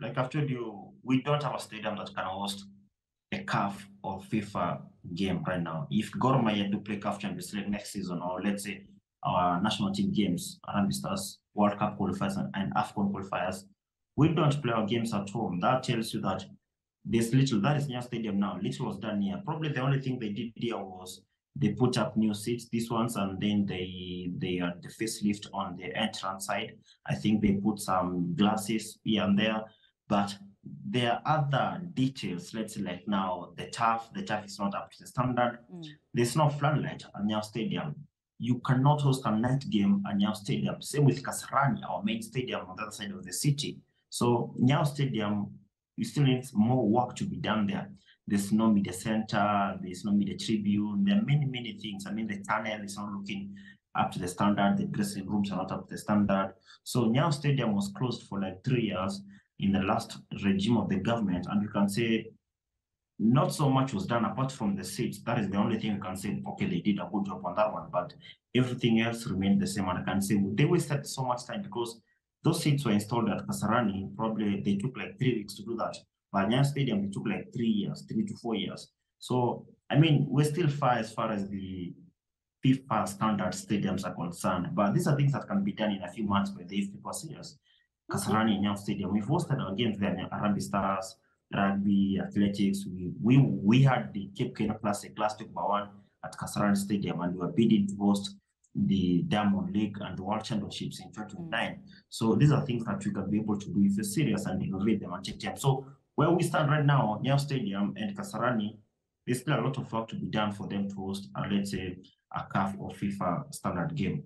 Like I've told you, we don't have a stadium that can host a CAF or FIFA game right now. If Gor Mahia do play CAF Champions League next season, or let's say our national team games, Harambee Stars, World Cup qualifiers and AFCON qualifiers, we don't play our games at home. That tells you that there's little. That is Nyayo Stadium now. Little was done here. Probably the only thing they did here was they put up new seats, these ones, and then they facelift on the entrance side. I think they put some glasses here and there, but there are other details. Let's say like now the turf is not up to the standard. There's no floodlight at Nyayo Stadium. You cannot host a night game at Nyayo Stadium. Same with Kasarani, our main stadium on the other side of the city. So Nyayo Stadium, you still need more work to be done there. There's no media center, there's no media tribune, there are many, many things. I mean, the tunnel is not looking up to the standard, the dressing rooms are not up to the standard. So Nyayo Stadium was closed for like 3 years in the last regime of the government, and you can say not so much was done apart from the seats. That is the only thing you can say, okay, they did a good job on that one, but everything else remained the same. And I can say they wasted so much time because those seats were installed at Kasarani, probably they took like 3 weeks to do that. But Nyayo Stadium, it took like 3 years, 3 to 4 years. So, I mean, we're still far as the FIFA standard stadiums are concerned. But these are things that can be done in a few months by the FIFA series. Kasarani and Nyayo Stadium, we've hosted our games there, Harambee Stars, rugby, athletics. We had the Cape Kenya Classic last week by one at Kasarani Stadium, and we were bidding to host the Diamond League and the World Championships in 2009. So these are things that you can be able to do if you're serious and innovate them and take them. So where we stand right now, Nyayo Stadium and Kasarani, there's still a lot of work to be done for them to host, let's say, a CAF or FIFA standard game.